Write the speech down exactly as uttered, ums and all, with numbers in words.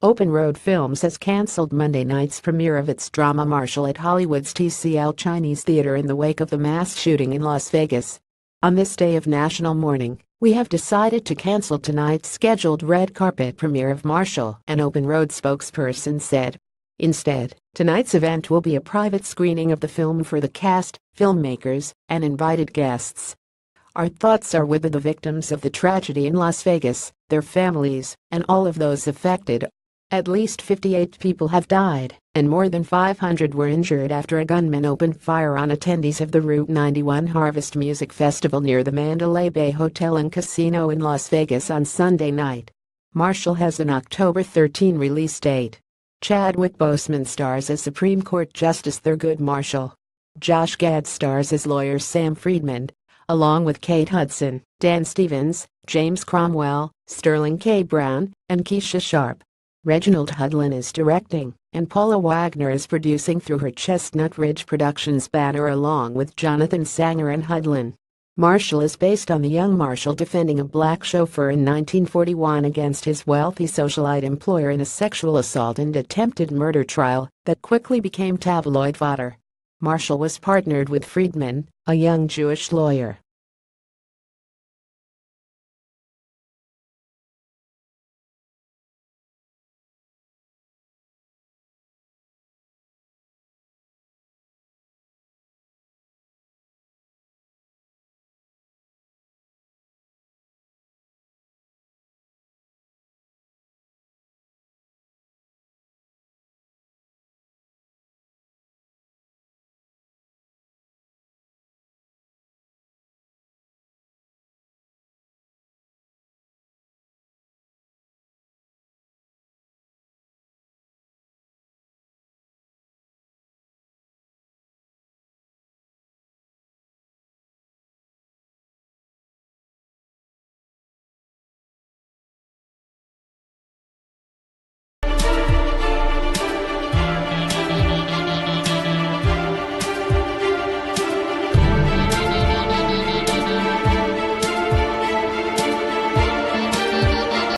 Open Road Films has canceled Monday night's premiere of its drama Marshall at Hollywood's T C L Chinese Theater in the wake of the mass shooting in Las Vegas. On this day of national mourning, we have decided to cancel tonight's scheduled red carpet premiere of Marshall, an Open Road spokesperson said. Instead, tonight's event will be a private screening of the film for the cast, filmmakers, and invited guests. Our thoughts are with the victims of the tragedy in Las Vegas, their families, and all of those affected. At least fifty-eight people have died, and more than five hundred were injured after a gunman opened fire on attendees of the Route ninety-one Harvest Music Festival near the Mandalay Bay Hotel and Casino in Las Vegas on Sunday night. Marshall has an October thirteenth release date. Chadwick Boseman stars as Supreme Court Justice Thurgood Marshall. Josh Gad stars as lawyer Sam Friedman, along with Kate Hudson, Dan Stevens, James Cromwell, Sterling K. Brown, and Keisha Sharp. Reginald Hudlin is directing, and Paula Wagner is producing through her Chestnut Ridge Productions banner along with Jonathan Sanger and Hudlin. Marshall is based on the young Marshall defending a black chauffeur in nineteen forty-one against his wealthy socialite employer in a sexual assault and attempted murder trial that quickly became tabloid fodder. Marshall was partnered with Friedman, a young Jewish lawyer,